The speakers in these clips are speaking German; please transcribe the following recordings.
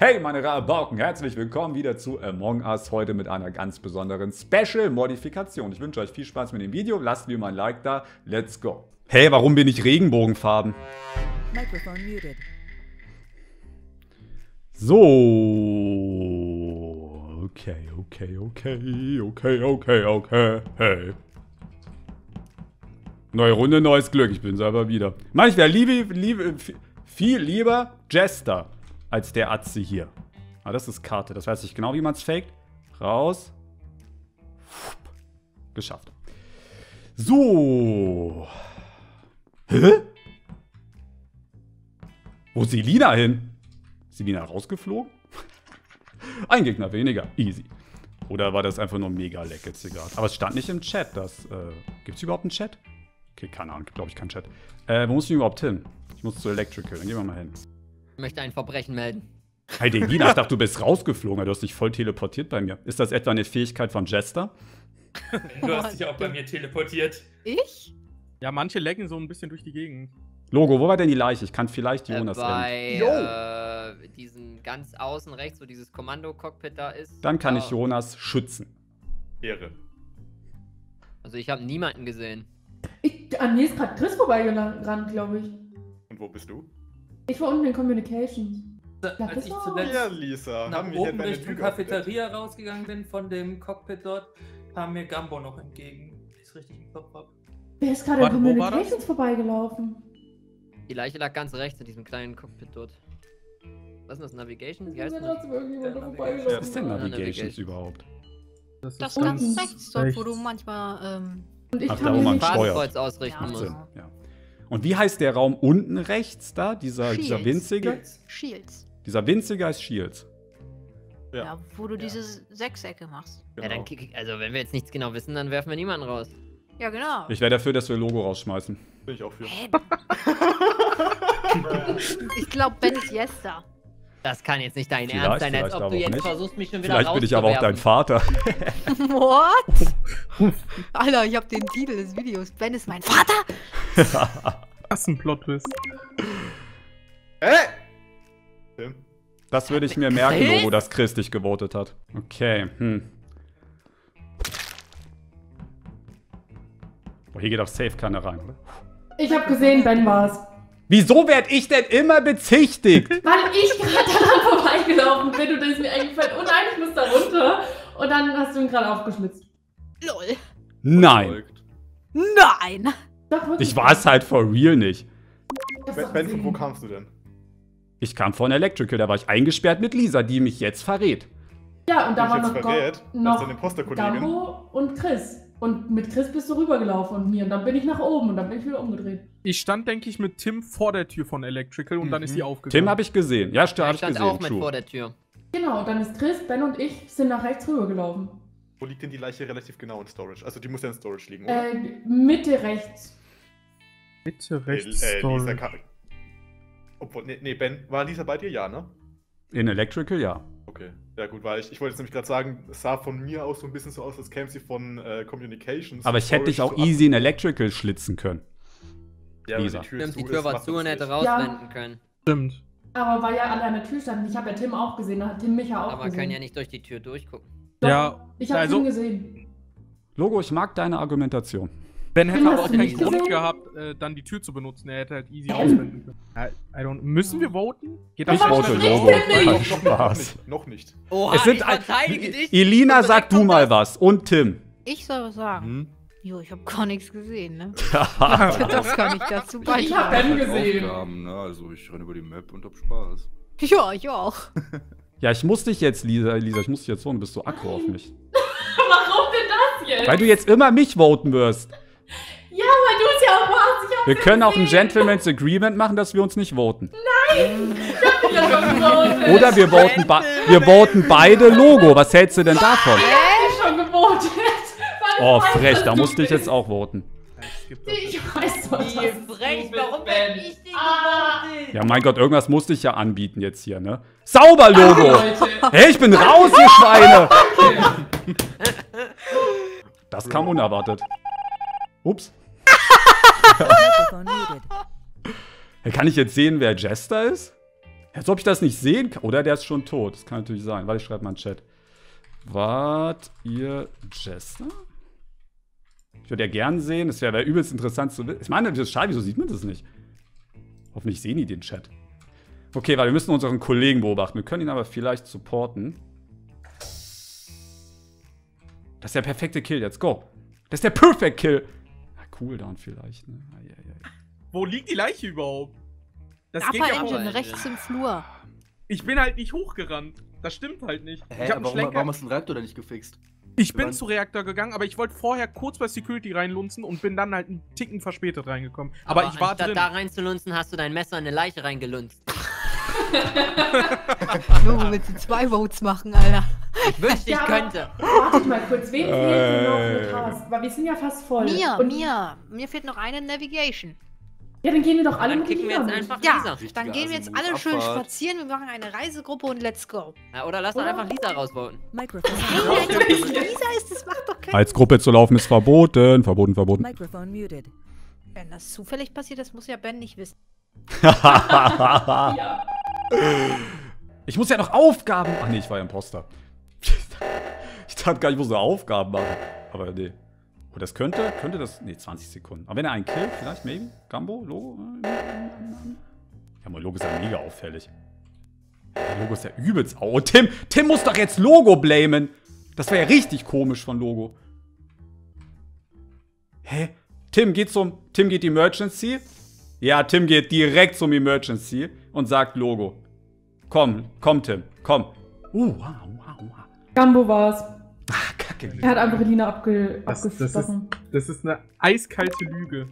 Hey meine Rabauken, herzlich willkommen wieder zu Among Us, heute mit einer ganz besonderen Special-Modifikation. Ich wünsche euch viel Spaß mit dem Video, lasst mir mal ein Like da, let's go. Hey, warum bin ich Regenbogenfarben? So, okay, hey. Neue Runde, neues Glück, ich bin selber wieder. Manch wäre viel lieber Jester als der Atze hier. Ah, das ist Karte. Das weiß ich genau, wie man es faked. Raus. Geschafft. So. Hä? Wo ist Elina hin? Ist Elina rausgeflogen? Ein Gegner weniger. Easy. Oder war das einfach nur mega leck jetzt hier gerade? Aber es stand nicht im Chat, dass... Gibt es überhaupt einen Chat? Okay, keine Ahnung. Gibt, glaube ich, keinen Chat. Wo muss ich überhaupt hin? Ich muss zu Electrical. Dann gehen wir mal hin. Ich möchte ein Verbrechen melden. Hey, Elina, ich dachte, du bist rausgeflogen. Du hast dich voll teleportiert bei mir. Ist das etwa eine Fähigkeit von Jester? Du hast dich auch bei mir teleportiert. Ich? Ja, manche lecken so ein bisschen durch die Gegend. Logo, wo war denn die Leiche? Ich kann vielleicht Jonas retten. Bei diesem ganz außen rechts, wo dieses Kommando-Cockpit da ist. Dann kann ich Jonas schützen. Ehre. Also ich habe niemanden gesehen. An mir ist gerade Chris vorbeigerannt, glaube ich. Und wo bist du? Ich war unten in Communications. Als ich zuletzt nach oben Richtung Cafeteria rausgegangen bin, von dem Cockpit dort, kam mir Gambo noch entgegen. Ist richtig im Kopf ab. Wer ist gerade in Communications vorbeigelaufen? Die Leiche lag ganz rechts in diesem kleinen Cockpit dort. Was ist das? Navigation? Wie heißt das? Was ist denn Navigations überhaupt? Das ist ganz rechts dort, wo du manchmal ein Fadenkreuz ausrichten musst. Und wie heißt der Raum unten rechts da? Dieser winzige? Shields. Dieser winzige heißt Shields. Ja, ja, wo du diese Sechsecke machst. Genau. Ja, dann, also wenn wir jetzt nichts genau wissen, dann werfen wir niemanden raus. Ja, genau. Ich wäre dafür, dass wir Logo rausschmeißen. Bin ich auch für. Ich glaube, Ben ist Jester. Das kann jetzt nicht dein Ernst sein, als ob du jetzt versuchst, mich schon wieder rauszuwerfen. Vielleicht bin ich aber auch dein Vater. What? Alter, ich habe den Titel des Videos. Ben ist mein Vater? Das ist ein Plot-Twist. Das würde ich mir merken, Logo, dass Chris dich gewotet hat. Okay, Oh, hier geht auch safe keiner rein, oder? Ich habe gesehen, Ben war's. Wieso werde ich denn immer bezichtigt? Weil ich gerade daran vorbeigelaufen bin und es mir eingefallen, oh nein, ich muss da runter. Und dann hast du ihn gerade aufgeschnitzt. Lol. Nein. Nein. Doch, ich war es halt for real nicht. Ben, von wo kamst du denn? Ich kam von Electrical, da war ich eingesperrt mit Lisa, die mich jetzt verrät. Ja, und da war noch Gambo und Chris. Und mit Chris bist du rübergelaufen und mir. Und dann bin ich nach oben und dann bin ich wieder umgedreht. Ich stand, denke ich, mit Tim vor der Tür von Electrical und dann ist die aufgegangen. Tim habe ich gesehen. Ja, stimmt, ich stand auch mit vor der Tür. Genau, dann ist Chris, Ben und ich sind nach rechts rübergelaufen. Wo liegt denn die Leiche relativ genau in Storage? Also die muss ja in Storage liegen, oder? Mitte rechts. Mitte rechts, Lisa obwohl, nee, Ben, war Lisa bei dir? Ja, ne? In Electrical, ja. Okay. Ja gut, weil ich wollte jetzt nämlich gerade sagen, es sah von mir aus so ein bisschen so aus, als käme sie von Communications. Aber ich hätte dich auch easy in Electrical schlitzen können. Ja, Lisa. Die Tür war zu und hätte rauswenden können. Stimmt. Aber weil ja alle an der Tür standen, ich habe ja Tim auch gesehen, da hat Tim mich ja auch gesehen. Aber wir können ja nicht durch die Tür durchgucken. Doch, ja, ich habe Tim gesehen. Logo, ich mag deine Argumentation. Ben hätte aber auch keinen Grund gehabt, dann die Tür zu benutzen. Er hätte halt easy auswenden können. Müssen wir voten? Geht ich vote Logo. Noch nicht. Oha, ich verteidige dich. Elina, sag du mal was. Und Tim. Ich soll was sagen. Jo, ich hab gar nichts gesehen, ne? Das kann ich dazu beitragen. Ich hab Ben gesehen. Also ich renne über die Map und hab Spaß. Ja, ich auch. Ja, ich muss dich jetzt, Lisa, ich muss dich jetzt voten. Du bist so aggro auf mich. Warum denn das jetzt? Weil du jetzt immer mich voten wirst. Ja, weil du es ja auch machst. Wir können auch ein Gentleman's Agreement machen, dass wir uns nicht voten. Nein! Ich hab ja schon gewotet. Oder wir voten beide Logo. Was hältst du denn davon? Ich hab schon gewotet. Oh, frech, da musste ich jetzt auch voten. Ich weiß doch, frech, warum bin ich denn gewotet? Ja, mein Gott, irgendwas musste ich ja anbieten jetzt hier, ne? Sauber, Logo! Hey, ich bin raus, ihr Schweine! Das kam unerwartet. Ups. Kann ich jetzt sehen, wer Jester ist? Als ob ich das nicht sehen kann. Oder der ist schon tot. Das kann natürlich sein. Warte, ich schreibe mal in den Chat. Wart ihr Jester? Ich würde ja gern sehen. Das wäre ja übelst interessant zu wissen. Ich meine, das ist schade. Wieso sieht man das nicht? Hoffentlich sehen die den Chat. Okay, weil wir müssen unseren Kollegen beobachten. Wir können ihn aber vielleicht supporten. Das ist der perfekte Kill. Jetzt go. Das ist der Perfect Kill. Na, Cooldown vielleicht, ne? Wo liegt die Leiche überhaupt? Das Upper Engine, rechts im Flur. Ich bin halt nicht hochgerannt. Das stimmt halt nicht. Hä, ich hab aber warum hast du den Reaktor da nicht gefixt? Ich bin zu Reaktor gegangen, aber ich wollte vorher kurz bei Security reinlunzen und bin dann halt einen Ticken verspätet reingekommen. Aber ich war drin. Da reinzulunzen, hast du dein Messer in eine Leiche reingelunzt. Nur willst du 2 Votes machen, Alter. Ich wünschte, ich könnte. Wartet mal kurz, wem fehlt noch ein Haus? Weil wir sind ja fast voll. Mir fehlt noch eine Navigation. Ja, dann gehen wir doch alle mit Lisa. Dann gehen wir jetzt alle schön spazieren, wir machen eine Reisegruppe und let's go. Ja, oder lass doch einfach Lisa rausbauen. Mikrofon. Hey, Alter, das ist Lisa ist, das macht doch keinen... Als Gruppe zu laufen ist verboten, verboten, verboten. Mikrofon muted. Wenn das zufällig passiert, das muss ja Ben nicht wissen. Ja. Ich muss ja noch Aufgaben... Ach nee, ich war ja Imposter. Ich dachte gar nicht, ich muss noch Aufgaben machen. Aber nee. Oh, das könnte das... Nee, 20 Sekunden. Aber wenn er einen killt, vielleicht, maybe? Gambo? Logo? Ja, mein Logo ist ja mega auffällig. Der Logo ist ja übelst... Oh, Tim muss doch jetzt Logo blamen. Das wäre ja richtig komisch von Logo. Hä? Tim geht Emergency. Ja, Tim geht direkt zum Emergency und sagt Logo. Komm, Tim, komm. Wow. Gambo war's. Ach, Kacke. Er hat einfach Elina abgestochen. Das ist eine eiskalte Lüge.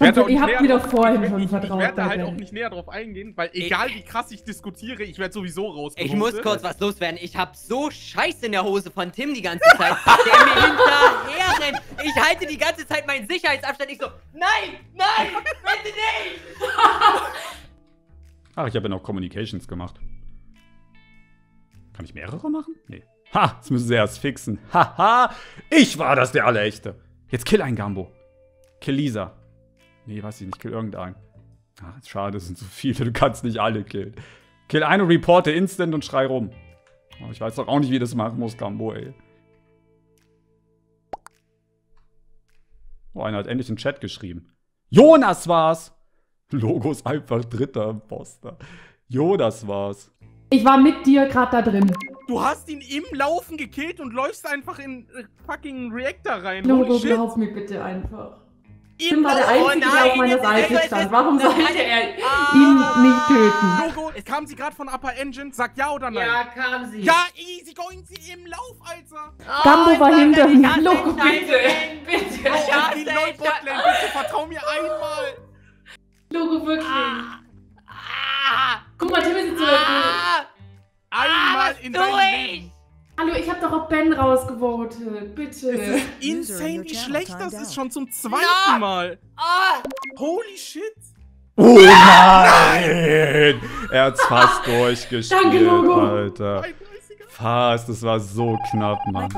Ihr habt mir doch vorhin schon vertraut. Ich werde da halt auch nicht näher drauf eingehen, weil egal wie krass ich diskutiere, ich werde sowieso rausgeholt. Ich muss kurz was loswerden. Ich habe so Scheiße in der Hose von Tim die ganze Zeit, der mir hinterher rennt. Ich halte die ganze Zeit meinen Sicherheitsabstand. Ich so, nein, bitte nicht. Ach, ich habe ja noch Communications gemacht. Kann ich mehrere machen? Nee. Ha, jetzt müssen sie erst fixen. Haha, ich war das der Allerechte. Jetzt kill einen Gambo. Kill Lisa. Nee, weiß ich nicht. Kill irgendeinen. Ach, schade, das sind so viele. Du kannst nicht alle killen. Kill einen und reporte instant und schrei rum. Oh, ich weiß doch auch nicht, wie das machen muss, Gambo, ey. Oh, einer hat endlich in den Chat geschrieben. Jonas war's! Logo ist einfach dritter Imposter. Jonas war's. Ich war mit dir gerade da drin. Du hast ihn im Laufen gekillt und läufst einfach in fucking Reaktor rein. Logo, glaub mir bitte einfach. Tim war der Einzige, der auf meiner Seite stand. Warum sollte er ihn nicht töten? Logo, kam sie gerade von Upper Engine? Sag ja oder nein? Ja, kam sie. Ja, easy going, sie im Lauf, Alter. Gambo war hinter mir. Logo, bitte. Ja, die Leute, bitte vertrau mir einmal. Logo, wirklich. Guck mal, Tim ist zurück. Einmal in deinem... Hallo, ich hab doch auch Ben rausgevotet. Bitte. Das ist insane, wie schlecht das ist. Schon zum zweiten Mal. Holy shit. Oh nein. Er hat's fast durchgespielt. Danke, Logo. Alter. Fast, das war so knapp, Mann.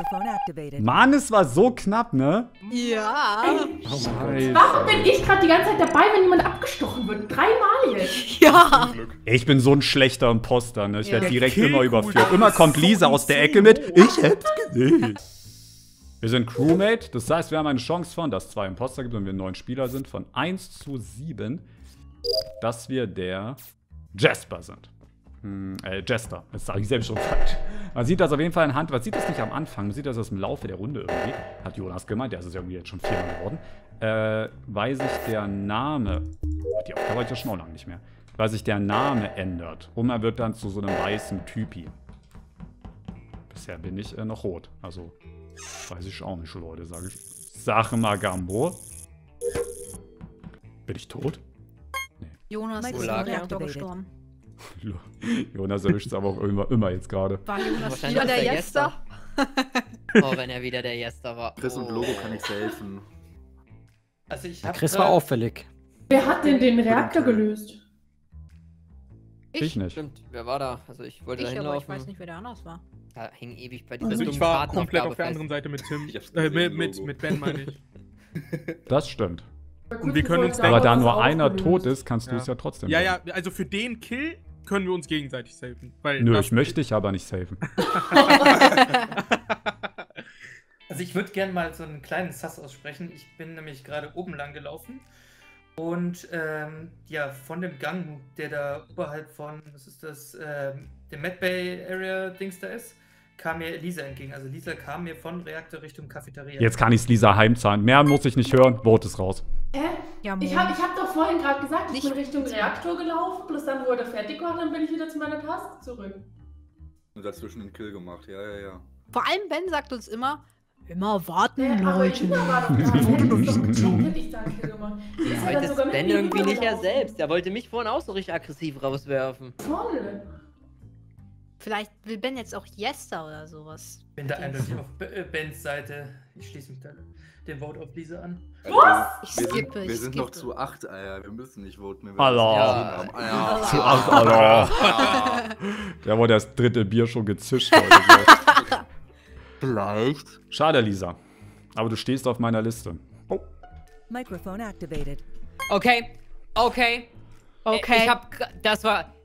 Mann, es war so knapp, ne? Ja. Warum bin ich gerade die ganze Zeit dabei, wenn jemand abgestochen wird? 3 Mal jetzt. Ja. Ich bin so ein schlechter Imposter, ne? Ich werde direkt immer überführt. Immer kommt Lisa aus der Ecke mit. Ich hätt's gesehen. Wir sind Crewmate. Das heißt, wir haben eine Chance von, dass es 2 Imposter gibt und wir 9 Spieler sind, von 1 zu 7, dass wir der Jasper sind. Jester. Jetzt sage ich selbst schon falsch. Man sieht das auf jeden Fall anhand. Man sieht das nicht am Anfang. Man sieht das im Laufe der Runde irgendwie. Hat Jonas gemeint. Der ist es irgendwie jetzt schon 4 Mal geworden. Weil sich der Name... Die Aufgabe hatte ich ja schon auch lange nicht mehr. Weil sich der Name ändert. Und er wird dann zu so einem weißen Typi. Bisher bin ich noch rot. Also, weiß ich auch nicht, Leute. Sage ich. Sache mal, Gambo. Bin ich tot? Nee. Jonas ist im Reaktor gestorben. Jonas erwischt es aber auch immer jetzt gerade. War Jonas wieder der Jester? Oh, wenn er wieder der Jester war. Chris und Logo kann nicht helfen. Also Chris war auffällig. Wer hat denn den Reaktor gelöst? Ich nicht. Stimmt, wer war da? Also ich wollte da hinlaufen. Ich weiß nicht, wer da anders war. Da hing ewig bei dieser dummen Fahrten. Ich war komplett auf der anderen Seite mit Ben, meine ich. Das stimmt. Und wir können uns denken, aber da nur einer tot ist, kannst du es ja trotzdem machen. Ja, also für den Kill können wir uns gegenseitig safen. Weil nö, ich möchte dich aber nicht safen. Also ich würde gerne mal so einen kleinen Sass aussprechen. Ich bin nämlich gerade oben lang gelaufen. Und ja, von dem Gang, der da oberhalb von, was ist das, der Mad Bay Area Dings da ist, kam mir Lisa entgegen. Also Lisa kam mir von Reaktor Richtung Cafeteria. Jetzt kann ich's Lisa heimzahlen. Mehr muss ich nicht hören. Vote ist raus. Ja, ich hab doch vorhin gerade gesagt, ich bin Richtung Reaktor gelaufen, bloß dann wurde fertig und dann bin ich wieder zu meiner Task zurück. Und dazwischen einen Kill gemacht, ja. Vor allem Ben sagt uns immer warten, Leute. Heute ist Ben irgendwie nicht er selbst. Er wollte mich vorhin auch so richtig aggressiv rauswerfen. Voll. Vielleicht will Ben jetzt auch Jester oder sowas. Ich bin da eindeutig auf Bens Seite. Ich schließe mich dann den Vote auf Lisa an. Was? Wir sind noch zu 8, Alter. Wir müssen nicht voten. Allah. Zu 8, Allah. Da wurde das dritte Bier schon gezischt. Vielleicht. Schade, Lisa. Aber du stehst auf meiner Liste. Oh. Mikrofon activated. Okay.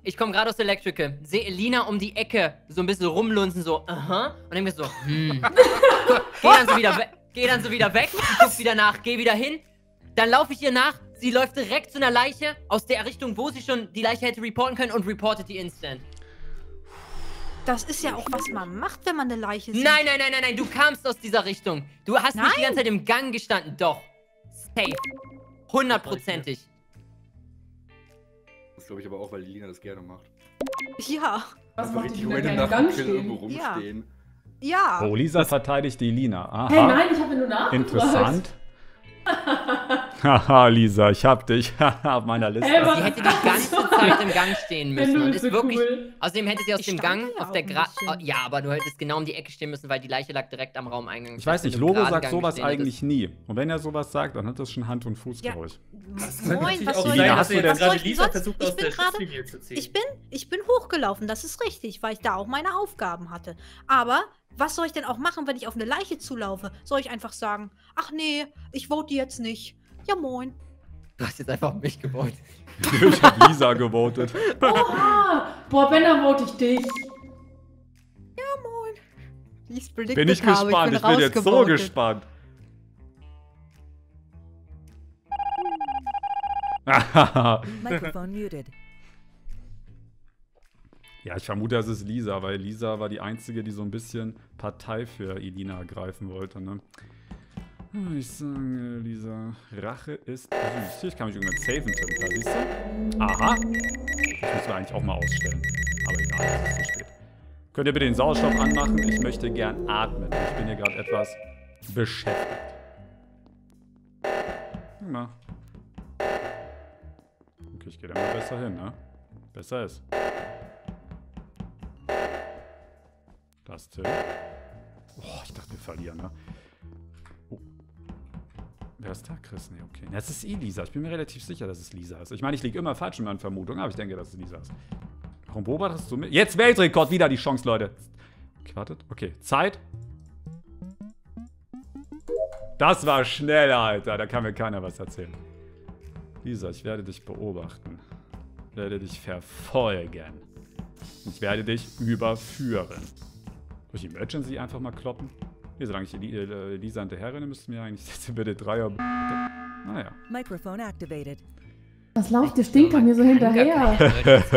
Ich komme gerade aus Electrical. Sehe Elina um die Ecke so ein bisschen rumlunzen, so, und denke mir so, Geh dann so wieder weg, guck wieder nach, geh wieder hin. Dann laufe ich ihr nach. Sie läuft direkt zu einer Leiche aus der Richtung, wo sie schon die Leiche hätte reporten können und reportet die instant. Das ist ja auch, was man macht, wenn man eine Leiche sieht. Nein, du kamst aus dieser Richtung. Du hast nicht die ganze Zeit im Gang gestanden. Doch. Safe. 100%ig. Das glaube ich aber auch, weil Elina das gerne macht. Ja. Was macht die Elina gerne? Gang stehen. Ja. Oh, Lisa verteidigt die Elina. Aha. Hey, nein, ich habe nur nachgefragt. Interessant. Haha, Lisa, ich hab dich auf meiner Liste. Sie hätte die ganze Zeit im Gang stehen müssen und ist wirklich... Außerdem hätte sie aus dem Gang auf der Ja, aber du hättest genau um die Ecke stehen müssen, weil die Leiche lag direkt am Raumeingang. Ich weiß nicht, Logo sagt sowas eigentlich nie. Und wenn er sowas sagt, dann hat das schon Hand- und Fußgeräusch. Moin, was soll das? Ich bin hochgelaufen, das ist richtig, weil ich da auch meine Aufgaben hatte. Aber... Was soll ich denn auch machen, wenn ich auf eine Leiche zulaufe? Soll ich einfach sagen, ach nee, ich vote jetzt nicht. Ja, moin. Du hast jetzt einfach mich gewotet. Ich hab Lisa gewotet. Oha! Boah, Ben, dann vote ich dich. Ja, moin. Ich bin jetzt so gespannt. Mikrofon muted. Ja, ich vermute, es ist Lisa, weil Lisa war die Einzige, die so ein bisschen Partei für Elina ergreifen wollte, ne? Ich sage, Lisa, Rache ist süß. Ich kann mich irgendwann safen, Tim, da siehst du? Aha! Das müssen wir eigentlich auch mal ausstellen. Aber egal, es ist zu spät. Könnt ihr bitte den Sauerstoff anmachen? Ich möchte gern atmen. Ich bin hier gerade etwas beschäftigt. Guck mal. Okay, ich gehe da mal besser hin, ne? Besser ist. Das Till. Oh, ich dachte, wir verlieren, ne? Oh. Wer ist da? Chris? Ne, okay. Das ist Lisa. Ich bin mir relativ sicher, dass es Lisa ist. Ich meine, ich liege immer falsch in meinen Vermutungen, aber ich denke, dass es Lisa ist. Warum beobachtest du mich? Jetzt Weltrekord! Wieder die Chance, Leute! Okay, wartet. Okay, Zeit. Das war schnell, Alter. Da kann mir keiner was erzählen. Lisa, ich werde dich beobachten. Ich werde dich verfolgen. Ich werde dich überführen. Durch Emergency einfach mal kloppen. Hier, solange ich Lisa hinterherrenne, müssten wir eigentlich jetzt bitte Dreier... Naja. Mikrofon activated. Was lauft der Stinker mir so hinterher? Ich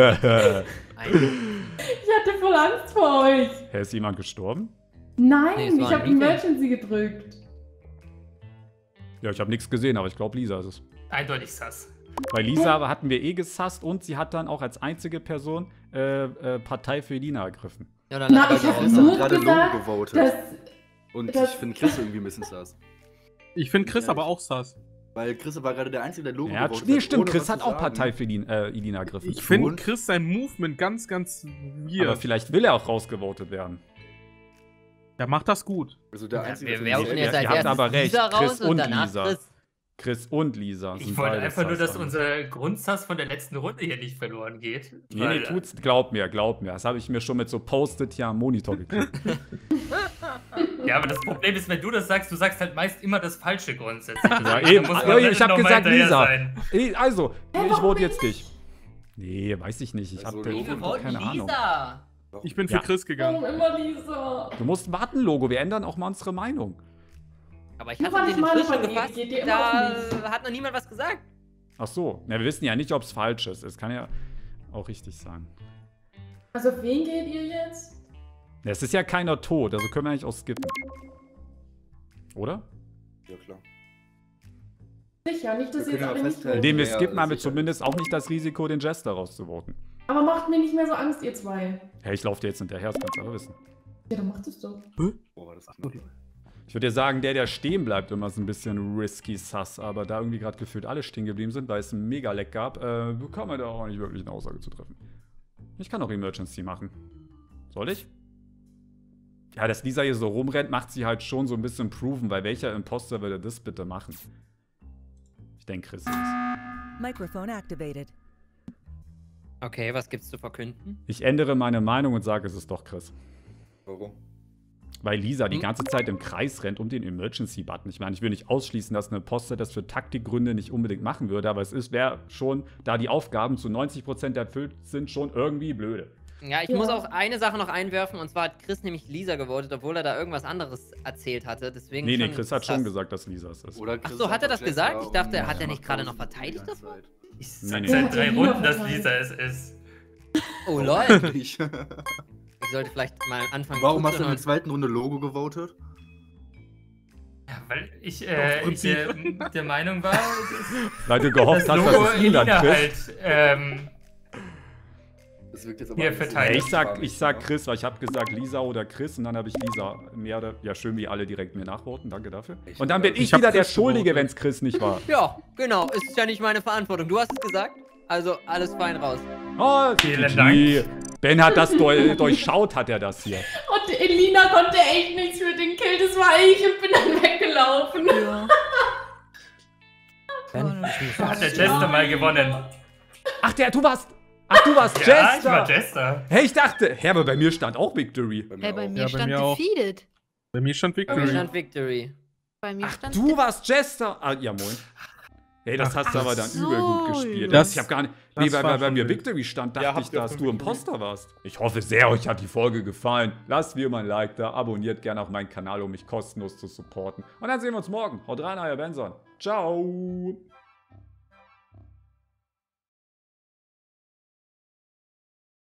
hatte voll Angst vor euch. Hey, ist jemand gestorben? Nein, ich habe Emergency gedrückt. Ja, ich habe nichts gesehen, aber ich glaube, Lisa ist es. Eindeutig Sass. Bei Lisa hatten wir eh gesasst und sie hat dann auch als einzige Person Partei für Elina ergriffen. Ja, dann na, ich habe nur gerade Logo gewotet. Und ich finde Chris irgendwie ein bisschen sass. Ich finde Chris aber auch sass. Weil Chris war gerade der Einzige, der Logo gewotet hat. Nee, stimmt, Chris hat auch Partei für Elina ergriffen. Ich finde Chris sein Movement ganz, ganz weird. Aber vielleicht will er auch rausgevotet werden. Der macht das gut. Also der Einzige, der ihr habt aber recht, Chris und Lisa. Chris und Lisa. Ich wollte einfach nur, dass unser Grundsatz von der letzten Runde hier nicht verloren geht. Nee, tut's. Glaub mir. Das habe ich mir schon mit so Post-it hier am Monitor gekriegt. Ja, aber das Problem ist, wenn du sagst halt meist immer das Falsche grundsätzlich. Ja, eben. Ich hab gesagt, Lisa. Also, ich vote jetzt dich. Nee, weiß ich nicht. Ich hab keine Ahnung. Ich bin für Chris gegangen. Warum immer Lisa? Du musst warten, Logo. Wir ändern auch mal unsere Meinung. Aber ich hatte den Frisch schon gefasst. Da hat noch niemand was gesagt. Ach so. Na, wir wissen ja nicht, ob es falsch ist. Es kann ja auch richtig sein. Also, auf wen geht ihr jetzt? Es ist ja keiner tot, also können wir eigentlich auch skippen. Oder? Ja, klar. Sicher, nicht, dass wir jetzt alle nicht... Indem wir skippen, haben wir zumindest auch nicht das Risiko, den Jester rauszuvoten. Aber macht mir nicht mehr so Angst, ihr zwei. Hey, ich laufe dir jetzt hinterher, das kannst du aber wissen. Ja, dann macht es doch. Hä? Boah, das ist gut. Ich würde ja sagen, der stehen bleibt, immer ist ein bisschen risky sus, aber da irgendwie gerade gefühlt alle stehen geblieben sind, weil es einen Mega-Leck gab, kann man da auch nicht wirklich eine Aussage zu treffen. Ich kann auch Emergency machen. Soll ich? Ja, dass Lisa hier so rumrennt, macht sie halt schon so ein bisschen proven, weil welcher Imposter würde das bitte machen? Ich denke, Chris ist es. Mikrofon activated. Okay, was gibt's zu verkünden? Ich ändere meine Meinung und sage, es ist doch Chris. Warum? Weil Lisa die ganze Zeit im Kreis rennt um den Emergency-Button. Ich meine, ich will nicht ausschließen, dass eine Imposter das für Taktikgründe nicht unbedingt machen würde, aber es wäre schon, da die Aufgaben zu 90% erfüllt sind, schon irgendwie blöde. Ja, ich muss auch eine Sache noch einwerfen, und zwar hat Chris nämlich Lisa gewotet, obwohl er da irgendwas anderes erzählt hatte, deswegen... Nee, Chris hat schon gesagt, dass Lisa es ist. Ach so, hat er das gesagt? Ich dachte, hat er nicht gerade noch verteidigt das? Nee. Seit 3 Runden, dass Lisa es ist. Oh, lol. Ich sollte vielleicht mal anfangen... Warum hast du in der 2. Runde Logo gewotet? Ja, weil ich der Meinung war... Weil du gehofft hast, dass es Lila ist. Das wirkt jetzt aber ich sag Chris, weil ich habe gesagt Lisa oder Chris und dann habe ich Lisa mehr oder... Ja, schön, wie alle direkt mir nachworten, danke dafür. Und dann bin ich wieder der Schuldige, wenn es Chris nicht war. Ja, genau, es ist ja nicht meine Verantwortung. Du hast es gesagt, also alles fein raus. Oh, vielen Dank. Ben hat das durchschaut, hat er das hier. Und Elina konnte echt nichts für den Kill, das war ich und bin dann weggelaufen. Ja. Hat der Jester mal gewonnen. Ach, du warst... Ach, du warst Jester! Ja, ich war Jester. Hey, ich dachte... Hä, aber bei mir stand auch Victory. Hey, bei mir stand Defeated. Bei mir stand Victory. Bei mir stand... Ach, du warst Jester! Ah, ja, moin. Hey, das hast du aber dann übel gut gespielt. Ich hab gar nicht... Nee, weil bei mir Victory stand, dachte ich, dass du Imposter warst. Ich hoffe sehr, euch hat die Folge gefallen. Lasst wie immer ein Like da, abonniert gerne auch meinen Kanal, um mich kostenlos zu supporten. Und dann sehen wir uns morgen. Haut rein, euer Benson. Ciao!